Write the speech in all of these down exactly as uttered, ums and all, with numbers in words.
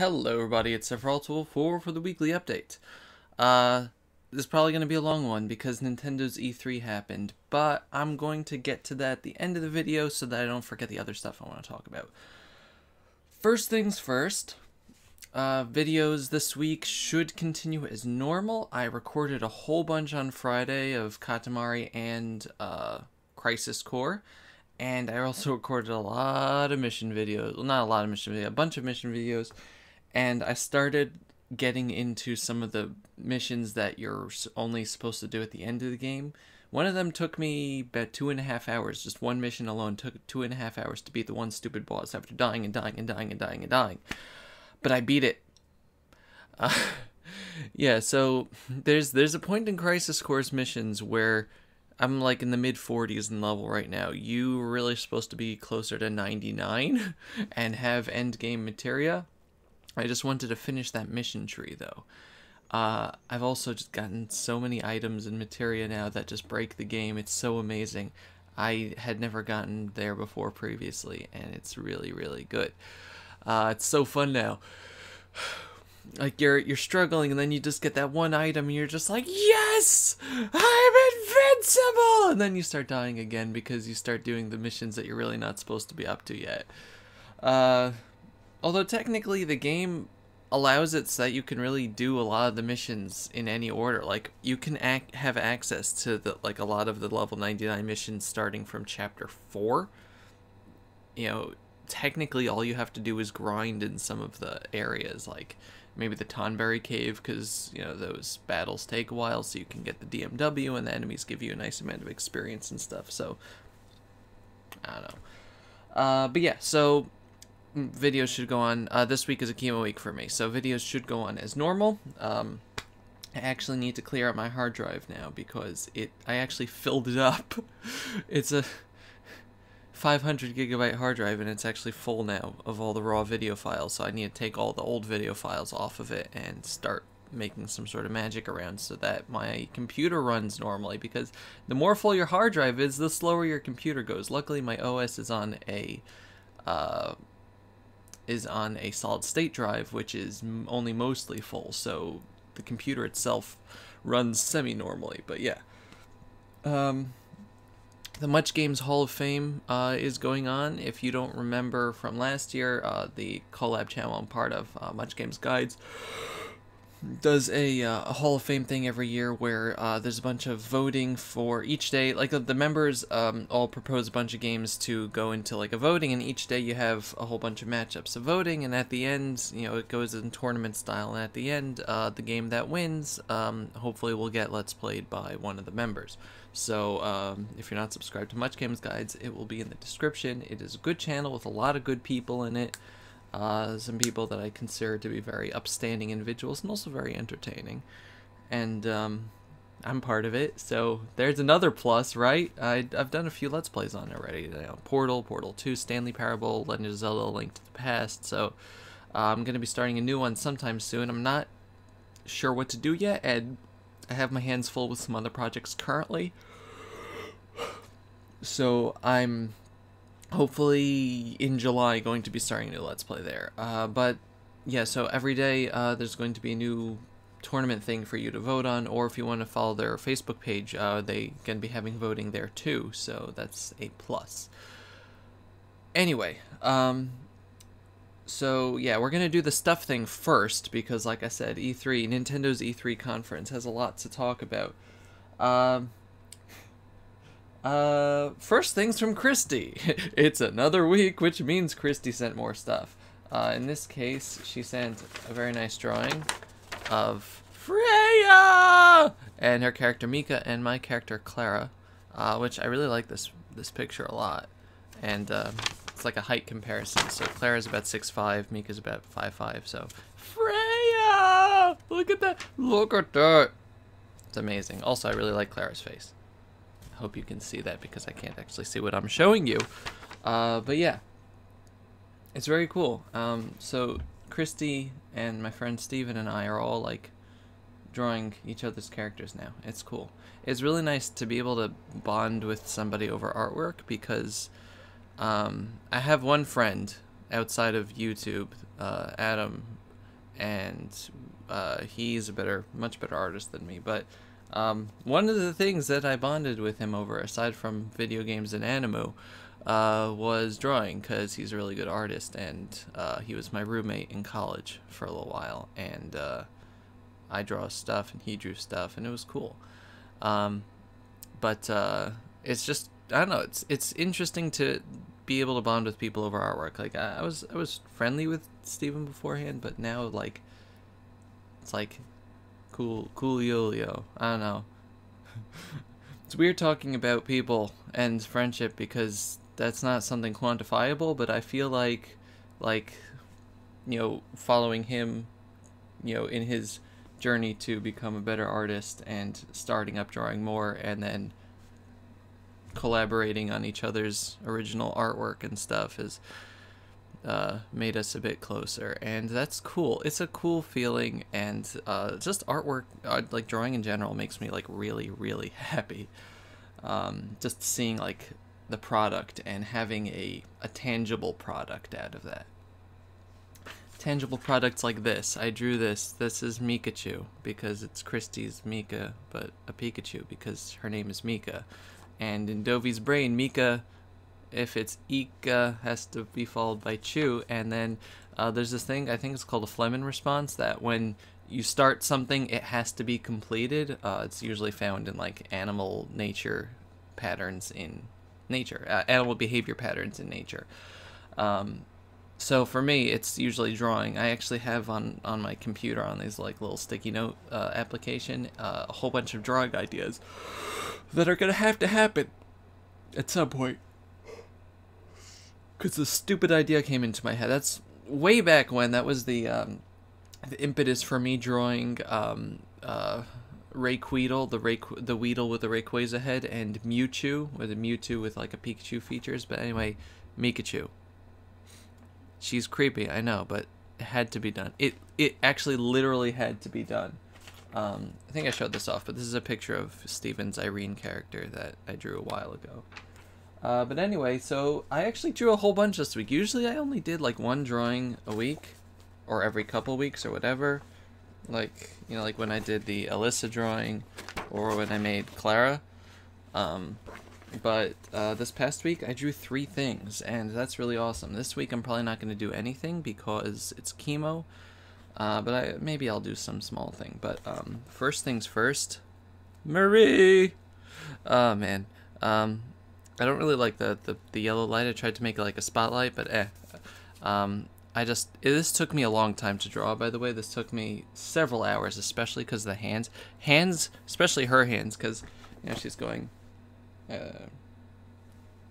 Hello everybody, it's Sephiroth twelve oh four for the weekly update. Uh, this is probably going to be a long one because Nintendo's E three happened, but I'm going to get to that at the end of the video so that I don't forget the other stuff I want to talk about. First things first, uh, videos this week should continue as normal. I recorded a whole bunch on Friday of Katamari and uh, Crisis Core. And I also recorded a lot of mission videos. Well, not a lot of mission videos, a bunch of mission videos. And I started getting into some of the missions that you're only supposed to do at the end of the game. One of them took me about two and a half hours. Just one mission alone took two and a half hours to beat the one stupid boss after dying and dying and dying and dying and dying. But I beat it. Uh, yeah, so there's, there's a point in Crisis Core's missions where I'm like in the mid forties in level right now. You were really supposed to be closer to ninety-nine and have end game materia. I just wanted to finish that mission tree though. Uh, I've also just gotten so many items and materia now that just break the game. It's so amazing. I had never gotten there before previously and it's really, really good. Uh, it's so fun now. Like you're you're struggling and then you just get that one item and you're just like, yes, I'm invincible, and then you start dying again because you start doing the missions that you're really not supposed to be up to yet. Uh, although technically the game allows it so that you can really do a lot of the missions in any order. Like you can act, have access to the like a lot of the level ninety-nine missions starting from chapter four. You know, technically all you have to do is grind in some of the areas, like maybe the Tonberry Cave, because, you know, those battles take a while, so you can get the D M W, and the enemies give you a nice amount of experience and stuff, so I don't know. Uh, but yeah, so videos should go on. Uh, this week is a chemo week for me, so videos should go on as normal. Um, I actually need to clear out my hard drive now, because it I actually filled it up. It's a five hundred gigabyte hard drive and it's actually full now of all the raw video files, so I need to take all the old video files off of it and start making some sort of magic around so that my computer runs normally, because the more full your hard drive is, the slower your computer goes. Luckily my O S is on a uh, is on a solid state drive, which is only mostly full, so the computer itself runs semi-normally. But yeah, um, the Much Games Hall of Fame uh, is going on. If you don't remember from last year, uh, the collab channel I'm part of, uh, Much Games Guides, does a, uh, a Hall of Fame thing every year where uh, there's a bunch of voting for each day. Like the, the members um, all propose a bunch of games to go into like a voting, and each day you have a whole bunch of matchups of voting, and at the end, you know, it goes in tournament style, and at the end, uh, the game that wins, um, hopefully will get Let's Played by one of the members. So um, if you're not subscribed to Much Games Guides, it will be in the description. It is a good channel with a lot of good people in it. Uh, some people that I consider to be very upstanding individuals and also very entertaining. And um, I'm part of it, so there's another plus, right? I, I've done a few Let's Plays on it already. You know, Portal, Portal two, Stanley Parable, Legend of Zelda, Link to the Past. So uh, I'm going to be starting a new one sometime soon. I'm not sure what to do yet, and I have my hands full with some other projects currently. So I'm hopefully in July going to be starting a new Let's Play there. Uh, but yeah, so every day uh, there's going to be a new tournament thing for you to vote on, or if you want to follow their Facebook page, uh, they're going to be having voting there too, so that's a plus. Anyway, um, so yeah, we're going to do the stuff thing first, because like I said, E three, Nintendo's E three conference has a lot to talk about. Um... Uh, first things from Christy. It's another week, which means Christy sent more stuff. Uh, in this case, she sent a very nice drawing of Freya and her character Mika and my character Clara, uh, which I really like this this picture a lot. And uh, it's like a height comparison. So Clara's about six five, Mika's about five five. So Freya, look at that! Look at that! It's amazing. Also, I really like Clara's face. Hope you can see that because I can't actually see what I'm showing you, uh, but yeah, it's very cool. Um, so Christy and my friend Steven and I are all like drawing each other's characters now. It's cool. It's really nice to be able to bond with somebody over artwork, because um, I have one friend outside of YouTube, uh, Adam, and uh, he's a better, much better artist than me. But um, one of the things that I bonded with him over, aside from video games and anime, uh, was drawing, because he's a really good artist, and uh, he was my roommate in college for a little while, and uh, I draw stuff and he drew stuff, and it was cool. Um, but uh, it's just, I don't know, it's it's interesting to be able to bond with people over artwork. Like I, I was I was friendly with Steven beforehand, but now like it's like cool coolio. I don't know. It's weird talking about people and friendship, because that's not something quantifiable, but I feel like like you know, following him, you know, in his journey to become a better artist and starting up drawing more, and then collaborating on each other's original artwork and stuff has uh, made us a bit closer, and that's cool. It's a cool feeling, and uh, just artwork, uh, like drawing in general, makes me like really, really happy. Um, just seeing like the product and having a, a tangible product out of that. Tangible products like this. I drew this. This is Mikachu, because it's Christy's Mika, but a Pikachu because her name is Mika. And in Dovey's brain, Mika, if it's Ika, has to be followed by Chu. And then uh, there's this thing, I think it's called a Flemin response, that when you start something, it has to be completed. Uh, it's usually found in like animal nature patterns in nature, uh, animal behavior patterns in nature. Um, so for me, it's usually drawing. I actually have on, on my computer, on these like little sticky note uh, application, uh, a whole bunch of drawing ideas that are gonna have to happen at some point, because the stupid idea came into my head. That's way back when. That was the um, the impetus for me drawing um, uh, Rayqueedle, the Rayqu the Weedle with the Rayquaza head, and Mewtwo with a Mewtwo with like a Pikachu features. But anyway, Mikachu. She's creepy, I know, but it had to be done. It it actually literally had to be done. Um, I think I showed this off, but this is a picture of Steven's Irene character that I drew a while ago. Uh, but anyway, so I actually drew a whole bunch this week. Usually I only did like one drawing a week, or every couple weeks or whatever. Like, you know, like when I did the Alyssa drawing, or when I made Clara. Um, but uh, this past week I drew three things, and that's really awesome. This week I'm probably not going to do anything because it's chemo. Uh, but I, maybe I'll do some small thing. But um, first things first, Marie. Oh man, um, I don't really like the, the the yellow light. I tried to make it like a spotlight, but eh. Um, I just it, this took me a long time to draw. By the way, this took me several hours, especially because the hands, hands, especially her hands, because you know she's going, uh,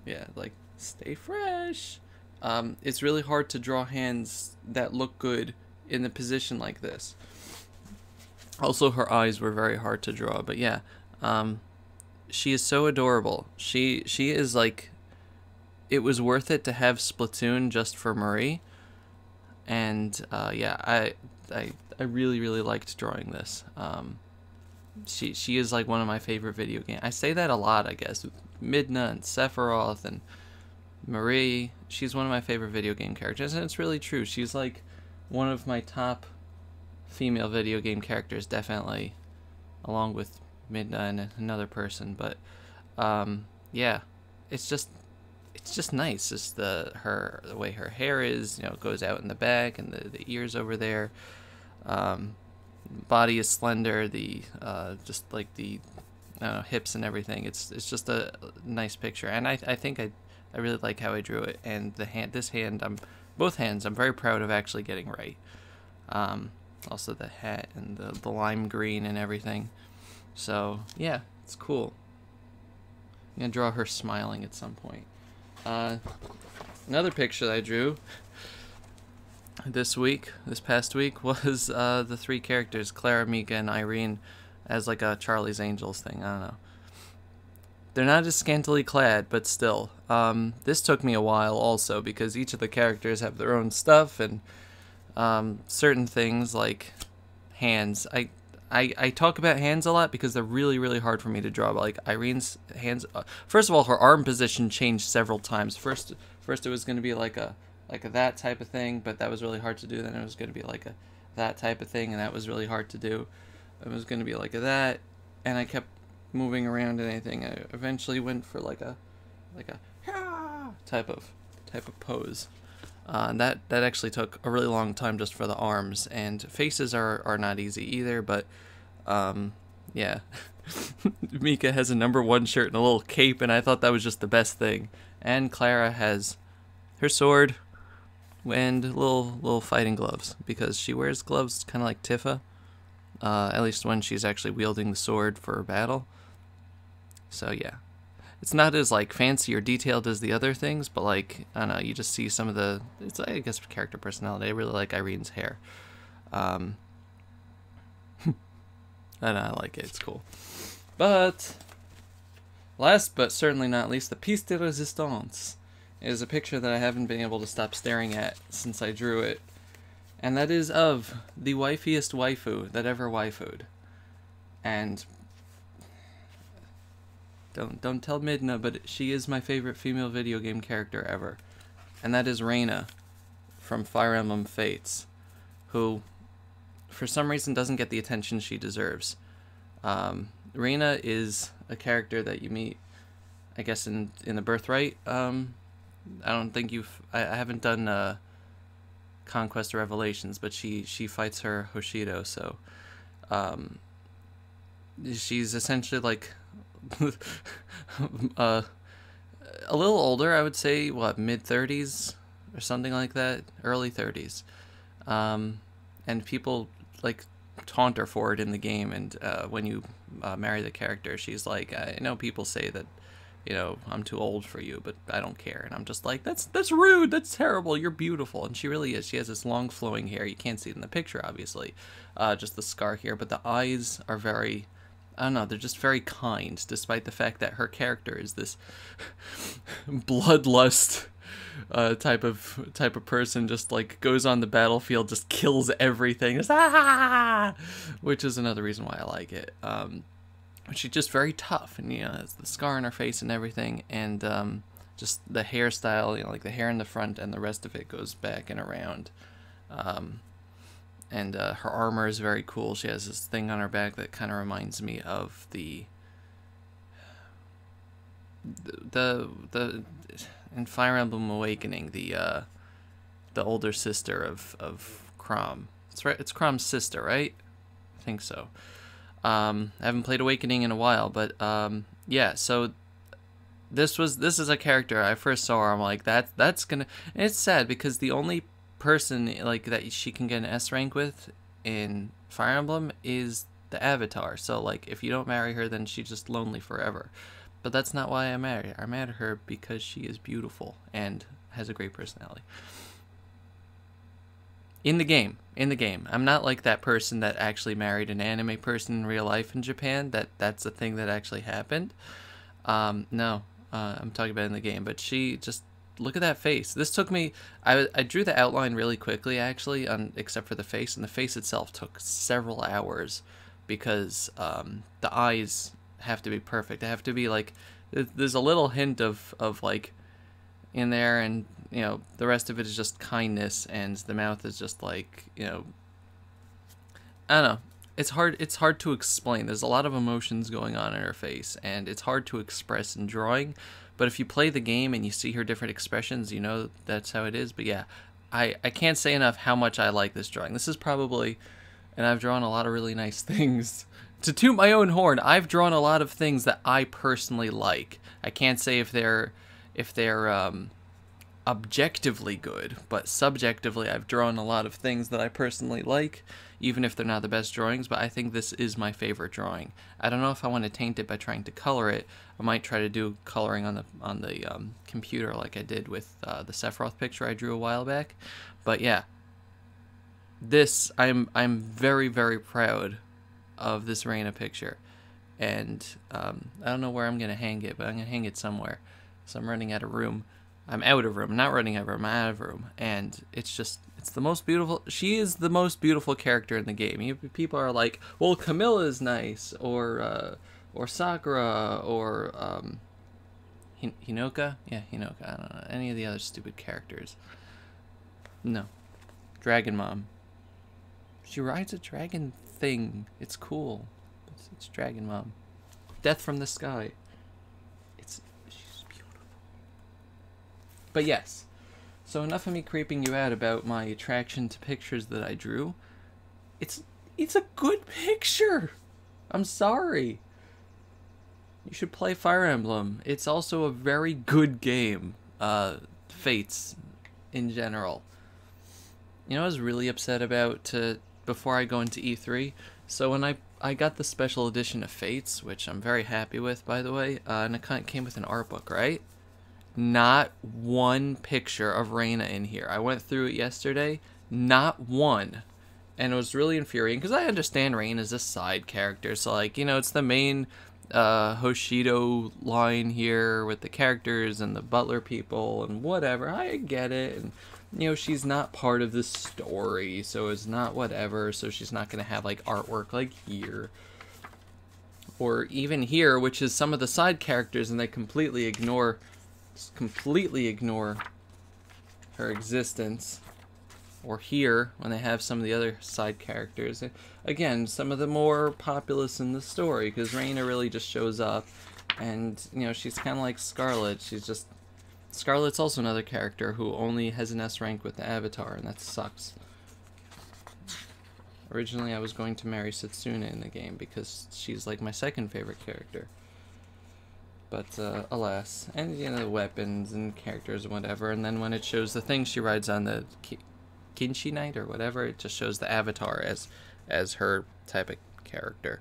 yeah, like stay fresh. Um, it's really hard to draw hands that look good in the position like this. Also, her eyes were very hard to draw, but yeah, um, she is so adorable. She she is like, it was worth it to have Splatoon just for Marie, and uh, yeah, I I I really really liked drawing this. Um, she she is like one of my favorite video games. I say that a lot, I guess, with Midna and Sephiroth and Marie. She's one of my favorite video game characters, and it's really true. She's like one of my top female video game characters, definitely, along with Midna and another person. But um, yeah, it's just it's just nice. Just the her the way her hair is, you know, it goes out in the back, and the, the ears over there. Um, body is slender. The uh, just like the I don't know, hips and everything. It's it's just a nice picture, and I I think I I really like how I drew it. And the hand this hand I'm. Both hands, I'm very proud of actually getting right. Um, also the hat and the, the lime green and everything. So yeah, it's cool. I'm gonna draw her smiling at some point. Uh, another picture that I drew this week, this past week, was uh, the three characters, Clara, Mika, and Irene, as like a Charlie's Angels thing, I don't know. They're not as scantily clad, but still. Um, this took me a while also, because each of the characters have their own stuff, and um, certain things like hands. I, I I talk about hands a lot because they're really, really hard for me to draw. But like Irene's hands, uh, first of all, her arm position changed several times. First, first it was going to be like a like a that type of thing, but that was really hard to do. Then it was going to be like a that type of thing, and that was really hard to do. It was going to be like that, and I kept moving around and anything. I eventually went for like a like a ah! type of type of pose. Uh, and that, that actually took a really long time just for the arms, and faces are, are not easy either, but um, yeah. Mika has a number one shirt and a little cape, and I thought that was just the best thing. And Clara has her sword and little little fighting gloves, because she wears gloves kind of like Tifa, uh, at least when she's actually wielding the sword for a battle. So yeah. It's not as, like, fancy or detailed as the other things, but, like, I don't know, you just see some of the, it's, I guess, character personality. I really like Irene's hair. Um, I don't know, I like it. It's cool. But last but certainly not least, the piece de resistance is a picture that I haven't been able to stop staring at since I drew it, and that is of the waifiest waifu that ever waifu'd. And Don't, don't tell Midna, but she is my favorite female video game character ever. And that is Reina from Fire Emblem Fates, who, for some reason, doesn't get the attention she deserves. Um, Reina is a character that you meet, I guess, in, in the Birthright. Um, I don't think you've... I, I haven't done uh, Conquest or Revelations, but she, she fights her Hoshido, so... Um, she's essentially, like... uh, a little older, I would say, what, mid thirties or something like that, early thirties, um, and people, like, taunt her for it in the game, and uh, when you uh, marry the character, she's like, I know people say that, you know, I'm too old for you, but I don't care, and I'm just like, that's that's rude, that's terrible, you're beautiful, and she really is. She has this long flowing hair, you can't see it in the picture, obviously, uh, just the scar here, but the eyes are very... I don't know, they're just very kind, despite the fact that her character is this bloodlust uh, type of type of person, just like goes on the battlefield, just kills everything, just, ah! Which is another reason why I like it. Um, she's just very tough, and you know, has the scar on her face and everything, and um, just the hairstyle, you know, like the hair in the front and the rest of it goes back and around. Um, And uh, her armor is very cool. She has this thing on her back that kind of reminds me of the, the the the in Fire Emblem Awakening, the uh, the older sister of of Crom. It's right. It's Crom's sister, right? I think so. Um, I haven't played Awakening in a while, but um, yeah. So this was this is a character I first saw her, I'm like, that that's gonna. And it's sad because the only person like that she can get an S rank with in Fire Emblem is the avatar, so like if you don't marry her then she's just lonely forever. But that's not why I married her. I married her because she is beautiful and has a great personality in the game. In the game I'm not like that person that actually married an anime person in real life in Japan. That that's the thing that actually happened. Um, no, uh, I'm talking about in the game, but she just... Look at that face. This took me... I, I drew the outline really quickly, actually, on, except for the face, and the face itself took several hours because um, the eyes have to be perfect. They have to be, like... There's a little hint of, of, like, in there, and, you know, the rest of it is just kindness, and the mouth is just, like, you know... I don't know. It's hard, it's hard to explain. There's a lot of emotions going on in her face, and it's hard to express in drawing. But if you play the game and you see her different expressions, you know that's how it is. But yeah, I, I can't say enough how much I like this drawing. This is probably, and I've drawn a lot of really nice things. To toot my own horn, I've drawn a lot of things that I personally like. I can't say if they're, if they're um, objectively good, but subjectively I've drawn a lot of things that I personally like, even if they're not the best drawings, but I think this is my favorite drawing. I don't know if I want to taint it by trying to color it. I might try to do coloring on the on the um, computer like I did with uh, the Sephiroth picture I drew a while back. But yeah, this I'm I'm very very proud of this Reina picture, and um, I don't know where I'm gonna hang it, but I'm gonna hang it somewhere. So I'm running out of room. I'm out of room, not running out of room. I'm out of room, and it's just it's the most beautiful. She is the most beautiful character in the game. You, people are like, well, Camilla's nice, or. Uh, Or Sakura, or um, Hin Hinoka? Yeah, Hinoka. I don't know. Any of the other stupid characters. No. Dragon Mom. She She rides a dragon thing. It's cool. It's, it's Dragon Mom. Death from the Sky. It's she's beautiful. But yes. So enough of me creeping you out about my attraction to pictures that I drew. It's it's a good picture. I'm sorry. You should play Fire Emblem. It's also a very good game. Uh, Fates in general. You know, I was really upset about to, before I go into E three. So when I I got the special edition of Fates, which I'm very happy with, by the way, uh, and it came with an art book, right? Not one picture of Reina in here. I went through it yesterday. Not one. And it was really infuriating because I understand Reina's a side character. So, like, you know, it's the main uh, Hoshido line here with the characters and the butler people and whatever. I get it. And, you know, she's not part of the story, so it's not whatever. So she's not going to have, like, artwork like here. Or even here, which is some of the side characters, and they completely ignore, completely ignore her existence. Or here, when they have some of the other side characters. Again, some of the more populous in the story, because Reina really just shows up. And, you know, she's kind of like Scarlet. She's just... Scarlet's also another character who only has an S rank with the Avatar, and that sucks. Originally, I was going to marry Setsuna in the game, because she's, like, my second favorite character. But, uh, alas. And, you know, weapons and characters and whatever. And then when it shows the thing she rides on, the... Kinshi Knight or whatever, it just shows the Avatar as as her type of character.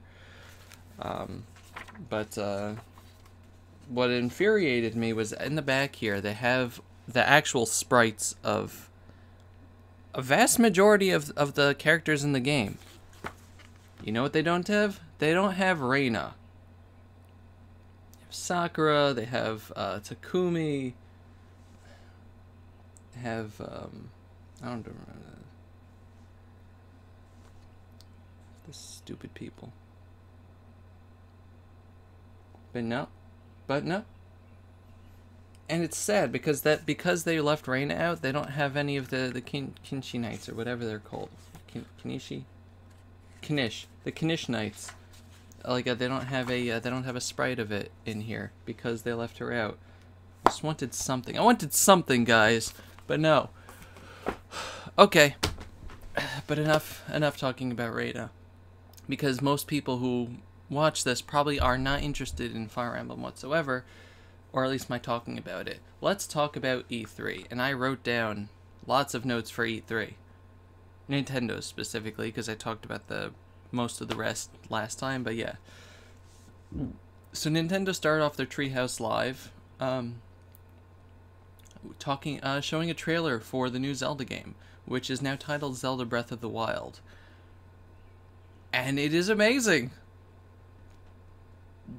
Um, but uh, what infuriated me was in the back here they have the actual sprites of a vast majority of, of the characters in the game. You know what they don't have? They don't have Reina. They have Sakura, they have uh, Takumi, they have... Um, I don't remember that. The stupid people. But no. But no. And it's sad because that because they left Reina out, they don't have any of the, the kin, Kinshi Knights or whatever they're called. Kin, Kinishi? Kinish. The Kinish Knights. Like uh, they don't have a uh, they don't have a sprite of it in here because they left her out. I just wanted something. I wanted something, guys. But no. Okay, but enough enough talking about Reina, because most people who watch this probably are not interested in Fire Emblem whatsoever, or at least my talking about it. Let's talk about E three, and I wrote down lots of notes for E three. Nintendo specifically, because I talked about the most of the rest last time, but yeah. So Nintendo started off their Treehouse Live, um... talking, uh, showing a trailer for the new Zelda game, which is now titled Zelda Breath of the Wild. And it is amazing!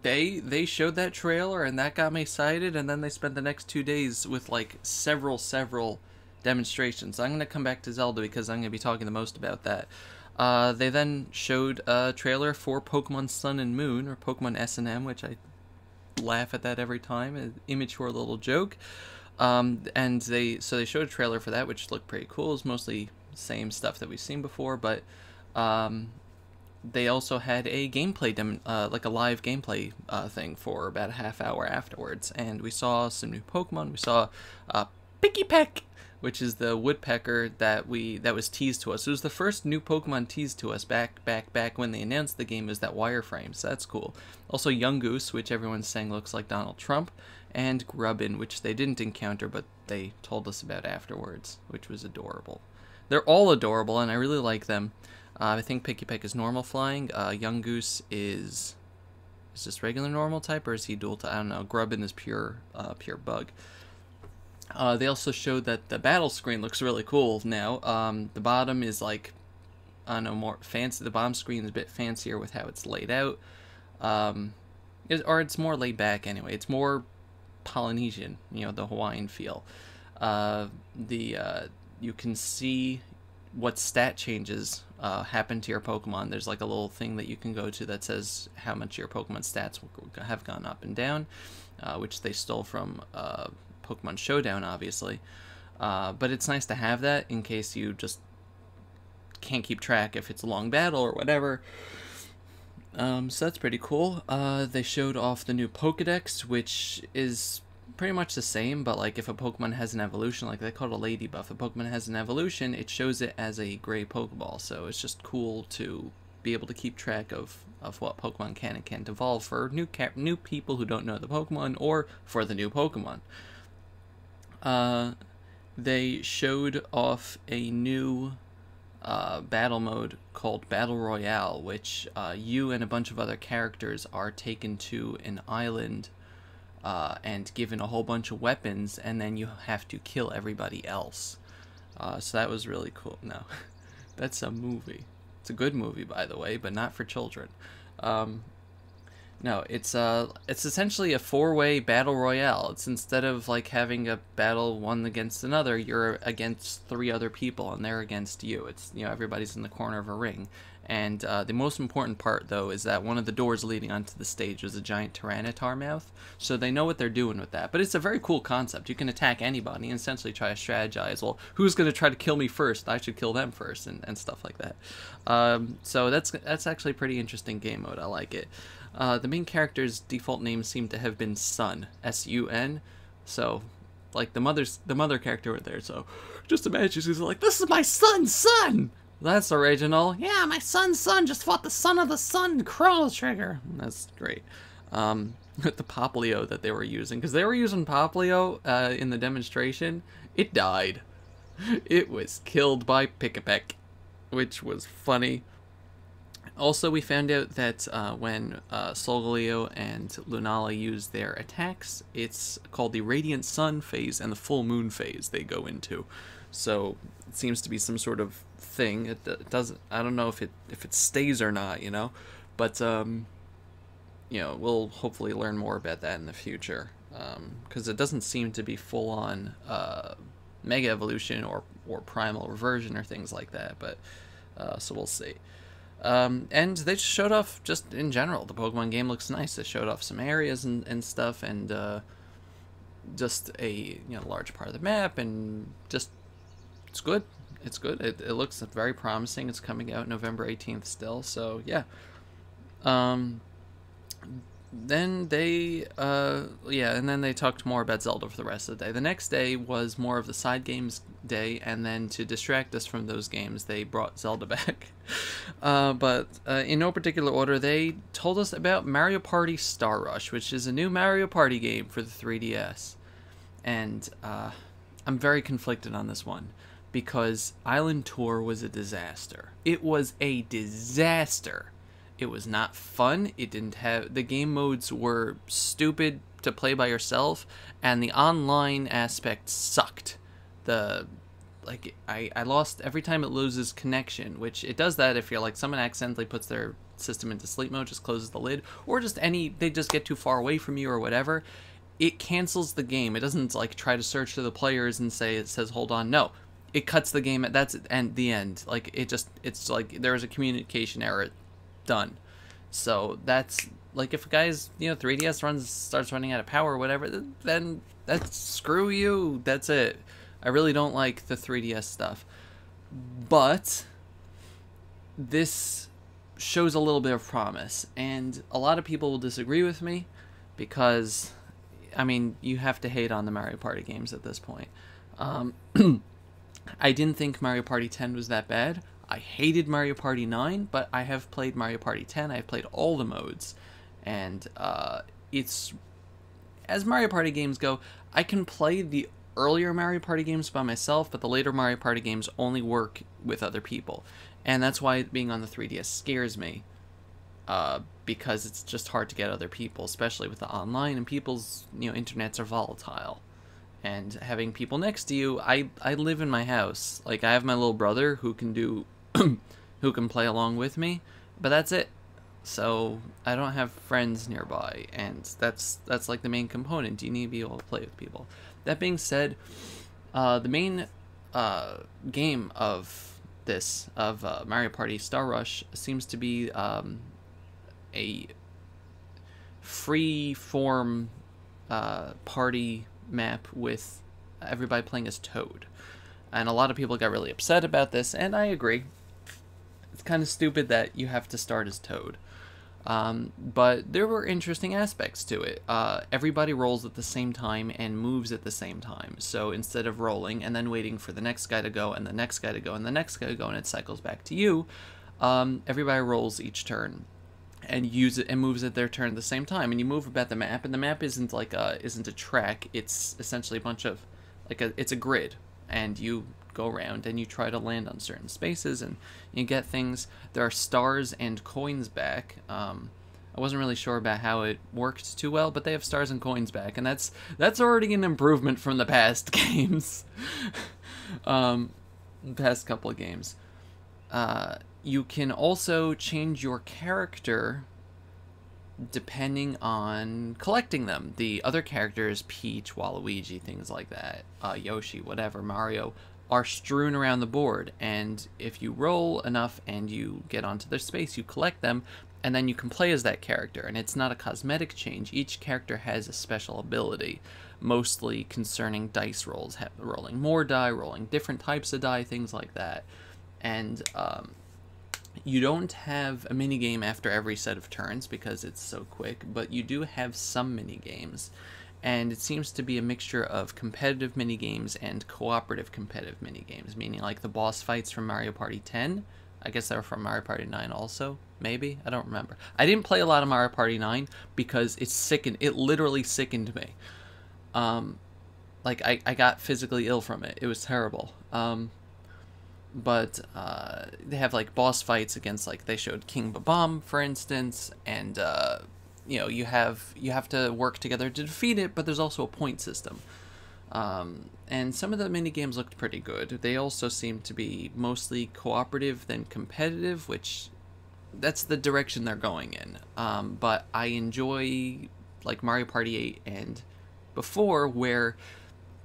They, they showed that trailer, and that got me excited, and then they spent the next two days with, like, several, several demonstrations. So I'm gonna come back to Zelda, because I'm gonna be talking the most about that. Uh, they then showed a trailer for Pokemon Sun and Moon, or Pokemon S and M, which I laugh at that every time, an immature little joke. Um, and they, so they showed a trailer for that, which looked pretty cool. It's mostly same stuff that we've seen before, but, um, they also had a gameplay dem, uh, like a live gameplay, uh, thing for about a half hour afterwards. And we saw some new Pokemon. We saw, uh, Pikipek, which is the woodpecker that we, that was teased to us. It was the first new Pokemon teased to us back, back, back when they announced the game as that wireframe. So that's cool. Also Yungoos, which everyone's saying looks like Donald Trump. And Grubbin, which they didn't encounter, but they told us about afterwards, which was adorable. They're all adorable, and I really like them. Uh, I think Pikipek is normal flying. Uh, Yungoos is... Is this regular normal type, or is he dual type? I don't know. Grubbin is pure uh, pure bug. Uh, they also showed that the battle screen looks really cool now. Um, the bottom is like... I don't know, more fancy. The bottom screen is a bit fancier with how it's laid out. Um, it, or it's more laid back, anyway. It's more... Polynesian, you know, the Hawaiian feel. Uh, the uh, you can see what stat changes uh, happen to your Pokemon. There's like a little thing that you can go to that says how much your Pokemon stats have gone up and down, uh, which they stole from uh, Pokemon Showdown, obviously. Uh, but it's nice to have that in case you just can't keep track if it's a long battle or whatever. Um, so that's pretty cool. Uh, they showed off the new Pokedex, which is pretty much the same, but like if a Pokemon has an evolution, like they call it a lady buff, if a Pokemon has an evolution, it shows it as a gray Pokeball, so it's just cool to be able to keep track of, of what Pokemon can and can't evolve for new ca new people who don't know the Pokemon, or for the new Pokemon. Uh, they showed off a new uh, battle mode called Battle Royale, which uh, you and a bunch of other characters are taken to an island uh, and given a whole bunch of weapons, and then you have to kill everybody else. Uh, so that was really cool. No, that's a movie. It's a good movie, by the way, but not for children. Um, no, it's uh, it's essentially a four-way battle royale. It's instead of like having a battle one against another, you're against three other people and they're against you. It's, you know, everybody's in the corner of a ring. And uh, the most important part, though, is that one of the doors leading onto the stage was a giant Tyranitar mouth, so they know what they're doing with that. But it's a very cool concept. You can attack anybody and essentially try to strategize, well, who's going to try to kill me first? I should kill them first, and, and stuff like that. Um, so that's that's actually a pretty interesting game mode. I like it. Uh, the main character's default names seem to have been Sun, S U N, so... like, the mother's the mother character were there, so... just imagine she's like, this is my son's son! That's original. Yeah, my son's son just fought the son of the sun, Chrono Trigger. That's great. Um, the Poplio that they were using, because they were using Poplio uh, in the demonstration, it died. It was killed by Pikipek, which was funny. Also, we found out that uh, when uh, Solgaleo and Lunala use their attacks, it's called the Radiant Sun phase and the Full Moon phase they go into. So it seems to be some sort of thing. It, it doesn't. I don't know if it if it stays or not. You know, but um, you know, we'll hopefully learn more about that in the future. Because um, it doesn't seem to be full on uh, Mega Evolution or or Primal Reversion or things like that. But uh, so we'll see. Um, and they just showed off, just in general, the Pokemon game looks nice. They showed off some areas and, and stuff, and uh, just a you know large part of the map, and just it's good. It's good. It, it looks very promising. It's coming out November eighteenth still, so yeah. Um, then they, uh, yeah, and then they talked more about Zelda for the rest of the day. The next day was more of the side games day, and then to distract us from those games, they brought Zelda back. Uh, but uh, in no particular order, they told us about Mario Party Star Rush, which is a new Mario Party game for the three D S. And uh, I'm very conflicted on this one, because Island Tour was a disaster. It was a disaster. It was not fun. It didn't have... the game modes were stupid to play by yourself, and the online aspect sucked. The... like, I, I lost... every time it loses connection, which it does that if you're like, someone accidentally puts their system into sleep mode, just closes the lid, or just any... they just get too far away from you or whatever. It cancels the game. It doesn't, like, try to search for the players and say, it says, hold on, no. It cuts the game at that's and the end. Like, it just, it's like there was a communication error, done. So that's like, if a guy's you know three D S runs starts running out of power or whatever, then that's screw you. That's it. I really don't like the three D S stuff, but this shows a little bit of promise, and a lot of people will disagree with me because, I mean, you have to hate on the Mario Party games at this point. Um, I didn't think Mario Party ten was that bad. I hated Mario Party nine, but I have played Mario Party ten. I've played all the modes, and uh, it's, as Mario Party games go, I can play the earlier Mario Party games by myself, but the later Mario Party games only work with other people, and that's why being on the three D S scares me, uh, because it's just hard to get other people, especially with the online, and people's you know internets are volatile. And having people next to you, I, I live in my house. Like, I have my little brother who can do, who can play along with me, but that's it. So, I don't have friends nearby, and that's, that's like the main component. You need to be able to play with people. That being said, uh, the main uh, game of this, of uh, Mario Party Star Rush, seems to be um, a free-form uh, party map with everybody playing as Toad, and a lot of people got really upset about this, and I agree. it's kind of stupid that you have to start as Toad. Um, but there were interesting aspects to it. Uh, everybody rolls at the same time and moves at the same time. So instead of rolling and then waiting for the next guy to go and the next guy to go and the next guy to go and it cycles back to you, um, everybody rolls each turn and use it and moves at their turn at the same time. And you move about the map, and the map isn't like a, isn't a track. It's essentially a bunch of like a, it's a grid, and you go around and you try to land on certain spaces and you get things. There are stars and coins back. um, I wasn't really sure about how it worked too well, but they have stars and coins back, and that's that's already an improvement from the past games. um, past couple of games. Uh, you can also change your character depending on collecting them. The other characters, Peach, Waluigi, things like that, uh, Yoshi, whatever, Mario, are strewn around the board, and if you roll enough and you get onto their space, you collect them, and then you can play as that character. And it's not a cosmetic change. Each character has a special ability, mostly concerning dice rolls, rolling more die, rolling different types of die, things like that. And um, you don't have a minigame after every set of turns because it's so quick, but you do have some minigames. And it seems to be a mixture of competitive minigames and cooperative competitive minigames, meaning like the boss fights from Mario Party ten. I guess they were from Mario Party nine also, maybe? I don't remember. I didn't play a lot of Mario Party nine because it sickened, it literally sickened me. Um, like, I, I got physically ill from it. It was terrible. Um, but uh, they have like boss fights against, like, they showed King Babam, for instance, and... Uh, you know, you have you have to work together to defeat it, but there's also a point system. Um, and some of the minigames looked pretty good. They also seem to be mostly cooperative than competitive, which that's the direction they're going in. Um, but I enjoy, like, Mario Party eight and before, where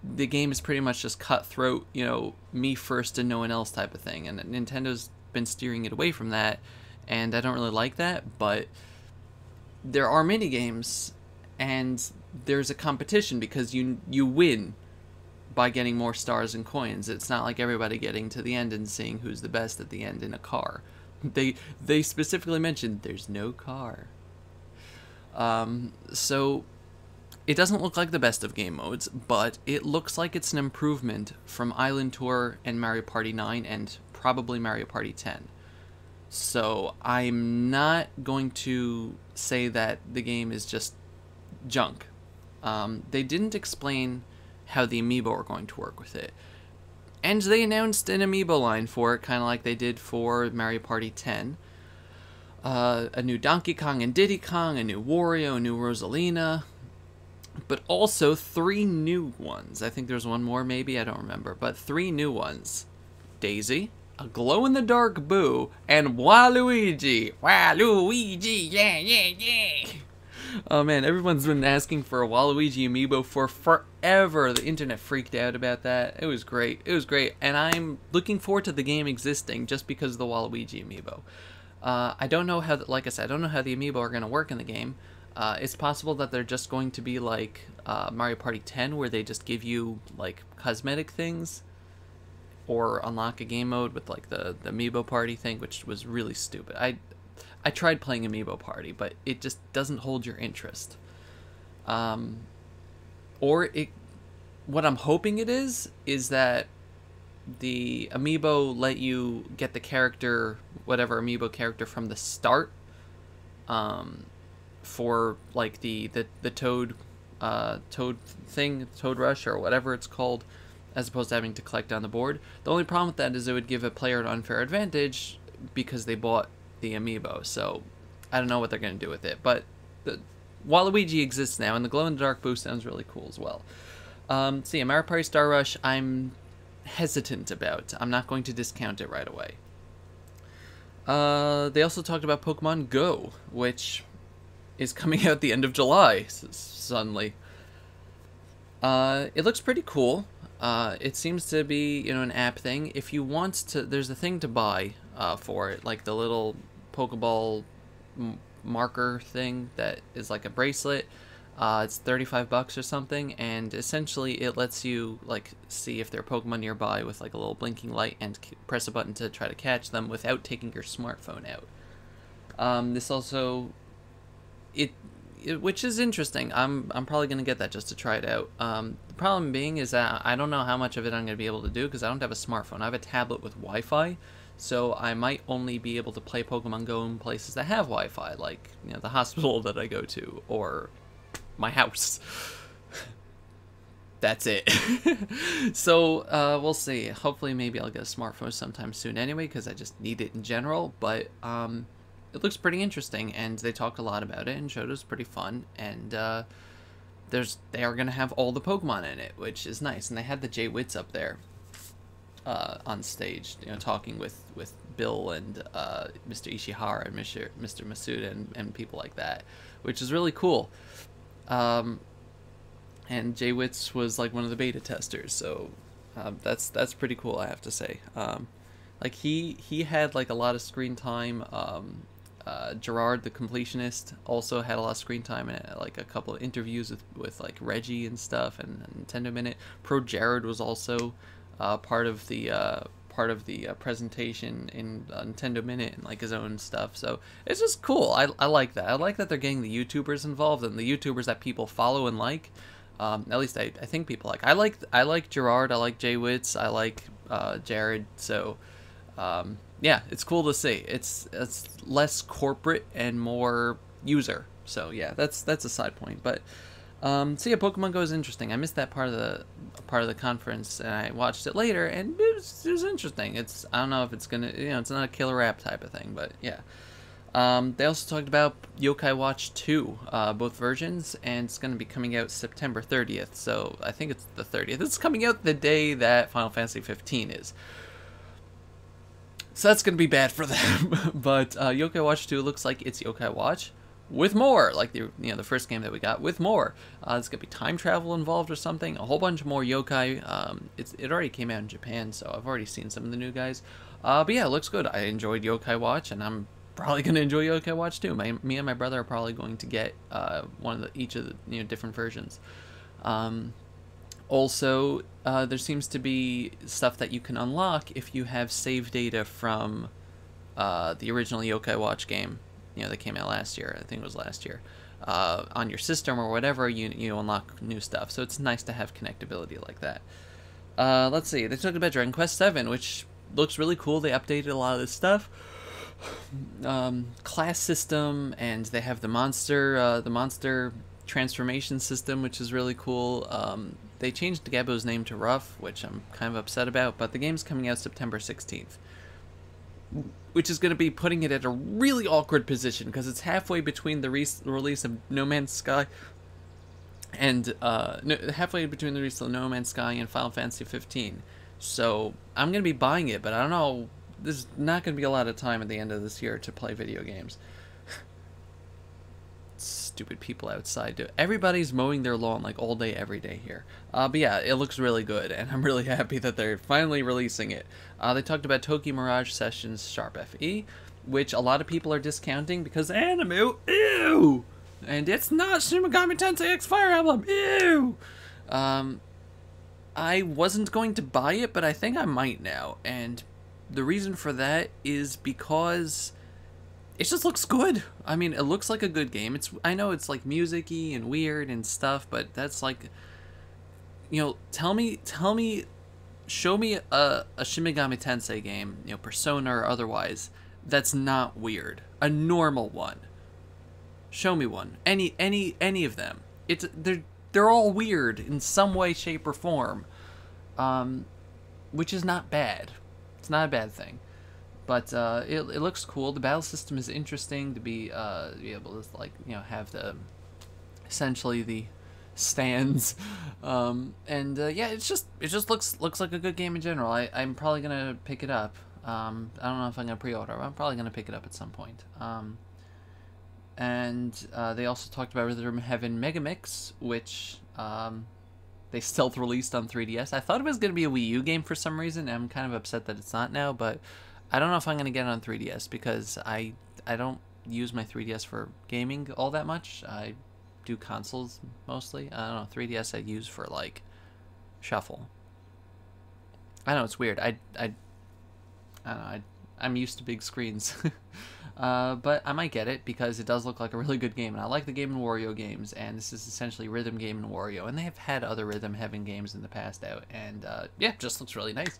the game is pretty much just cutthroat, you know, me first and no one else type of thing. And Nintendo's been steering it away from that, and I don't really like that, but... there are mini games, and there's a competition because you you win by getting more stars and coins. It's not like everybody getting to the end and seeing who's the best at the end in a car. They they specifically mentioned there's no car. Um, so it doesn't look like the best of game modes, but it looks like it's an improvement from Island Tour and Mario Party nine and probably Mario Party ten. So I'm not going to say that the game is just junk. Um, they didn't explain how the Amiibo are going to work with it. And they announced an Amiibo line for it, kind of like they did for Mario Party ten. Uh, a new Donkey Kong and Diddy Kong, a new Wario, a new Rosalina, but also three new ones. I think there's one more maybe, I don't remember, but three new ones. Daisy, a glow-in-the-dark Boo, and Waluigi! Waluigi! Yeah, yeah, yeah! Oh man, everyone's been asking for a Waluigi Amiibo for forever. The internet freaked out about that. It was great. It was great. And I'm looking forward to the game existing just because of the Waluigi Amiibo. Uh, I don't know how, the, like I said, I don't know how the Amiibo are going to work in the game. Uh, it's possible that they're just going to be like uh, Mario Party ten, where they just give you, like, cosmetic things, or unlock a game mode with, like, the, the Amiibo Party thing, which was really stupid. I I tried playing Amiibo Party, but it just doesn't hold your interest. Um, or it... What I'm hoping it is, is that the Amiibo let you get the character, whatever Amiibo character, from the start. Um, for, like, the, the, the Toad, uh, Toad thing, Toad Rush, or whatever it's called, as opposed to having to collect on the board. The only problem with that is it would give a player an unfair advantage because they bought the Amiibo, so I don't know what they're going to do with it. But the, Waluigi exists now, and the glow-in-the-dark boost sounds really cool as well. Um, so yeah, Mario Party Star Rush, I'm hesitant about. I'm not going to discount it right away. Uh, they also talked about Pokemon Go, which is coming out the end of July, suddenly. Uh, it looks pretty cool. Uh, it seems to be, you know, an app thing. If you want to, there's a thing to buy uh, for it, like the little Pokeball m marker thing that is like a bracelet. Uh, it's thirty-five bucks or something, and essentially it lets you, like, see if there are Pokemon nearby with, like, a little blinking light and c press a button to try to catch them without taking your smartphone out. Um, this also... It, it... Which is interesting. I'm I'm probably gonna get that just to try it out. Um, the problem being is that I don't know how much of it I'm gonna be able to do, because I don't have a smartphone. I have a tablet with Wi-Fi, so I might only be able to play Pokemon Go in places that have Wi-Fi, like, you know, the hospital that I go to, or... my house. That's it. So uh, we'll see. Hopefully maybe I'll get a smartphone sometime soon anyway, because I just need it in general, but um, it looks pretty interesting, and they talked a lot about it and showed it was pretty fun, and uh, there's they are going to have all the Pokemon in it, which is nice. And they had the J-Wits up there uh, on stage, you know, talking with, with Bill and uh, Mister Ishihara and Mister Masuda and, and people like that, which is really cool. Um, and J-Witz was like one of the beta testers, so um, that's that's pretty cool, I have to say. Um, like he he had like a lot of screen time. Um, uh, Gerard, the completionist, also had a lot of screen time, and like a couple of interviews with with like Reggie and stuff, and Nintendo Minute. Pro Jared was also uh, part of the uh, part of the uh, presentation in uh, Nintendo Minute, and like his own stuff. So it's just cool. I, I like that. I like that they're getting the YouTubers involved, and the YouTubers that people follow and like. Um, at least I, I think people like. I like I like Gerard. I like J-Witz. I like uh, Jared. So um, yeah, it's cool to see. It's it's less corporate and more user. So yeah, that's that's a side point, but. Um, so yeah, Pokemon Go is interesting. I missed that part of the part of the conference, and I watched it later, and it was, it was interesting. It's I don't know if it's gonna, you know, it's not a killer app type of thing, but yeah. Um, they also talked about Yokai Watch two, uh, both versions, and it's gonna be coming out September thirtieth. So I think it's the thirtieth. It's coming out the day that Final Fantasy fifteen is. So that's gonna be bad for them. But uh, Yokai Watch two looks like it's Yokai Watch. With more, like the you know the first game that we got, with more. Uh, it's gonna be time travel involved or something. A whole bunch more yokai. Um, it's it already came out in Japan, so I've already seen some of the new guys. Uh, but yeah, it looks good. I enjoyed Yokai Watch, and I'm probably gonna enjoy Yokai Watch too. My me and my brother are probably going to get uh one of the each of the you know different versions. Um, also, uh, there seems to be stuff that you can unlock if you have save data from uh the original Yokai Watch game. You know, that came out last year. I think it was last year. Uh, on your system or whatever, you you unlock new stuff. So it's nice to have connectability like that. Uh, let's see. They talked about Dragon Quest seven, which looks really cool. They updated a lot of this stuff. Um, class system, and they have the monster uh, the monster transformation system, which is really cool. Um, they changed Gabo's name to Ruff, which I'm kind of upset about. But the game's coming out September sixteenth. Which is going to be putting it at a really awkward position, because it's halfway between the re release of No Man's Sky and uh, no, halfway between the release of No Man's Sky and Final Fantasy fifteen. So I'm going to be buying it, but I don't know. There's not going to be a lot of time at the end of this year to play video games. Stupid people outside do it. Everybody's mowing their lawn like all day, every day here. Uh, but yeah, it looks really good, and I'm really happy that they're finally releasing it. Uh, they talked about Toki Mirage Sessions Sharp F E, which a lot of people are discounting because Animu, ew! And it's not Shin Megami Tensei X Fire Emblem, ew! Um, I wasn't going to buy it, but I think I might now, and the reason for that is because it just looks good. I mean, it looks like a good game. It's I know it's like music-y and weird and stuff, but that's like, you know, tell me, tell me, show me a, a Shin Megami Tensei game, you know, Persona or otherwise, that's not weird. A normal one. Show me one. Any, any, any of them. It's they're they're all weird in some way, shape, or form, um, which is not bad. It's not a bad thing. But uh, it, it looks cool. The battle system is interesting to be uh, be able to like you know have the essentially the stands, um, and uh, yeah, it's just it just looks looks like a good game in general. I I'm probably gonna pick it up. Um, I don't know if I'm gonna pre-order, but I'm probably gonna pick it up at some point. Um, and uh, they also talked about Rhythm Heaven Megamix, which um, they stealth released on three D S. I thought it was gonna be a Wii U game for some reason. And I'm kind of upset that it's not now, but I don't know if I'm going to get it on three D S because I I don't use my three D S for gaming all that much. I do consoles mostly. I don't know, three D S I use for like shuffle. I know it's weird. I I I don't know. I, I'm used to big screens. Uh, but I might get it because it does look like a really good game, and I like the Game and Wario games, and this is essentially Rhythm Game and Wario, and they have had other Rhythm Heaven games in the past out, and uh, yeah, it just looks really nice.